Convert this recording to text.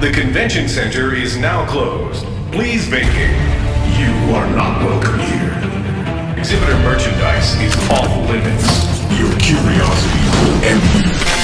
The convention center is now closed. Please vacate. You are not welcome here. Exhibitor merchandise is off limits. Your curiosity will end you.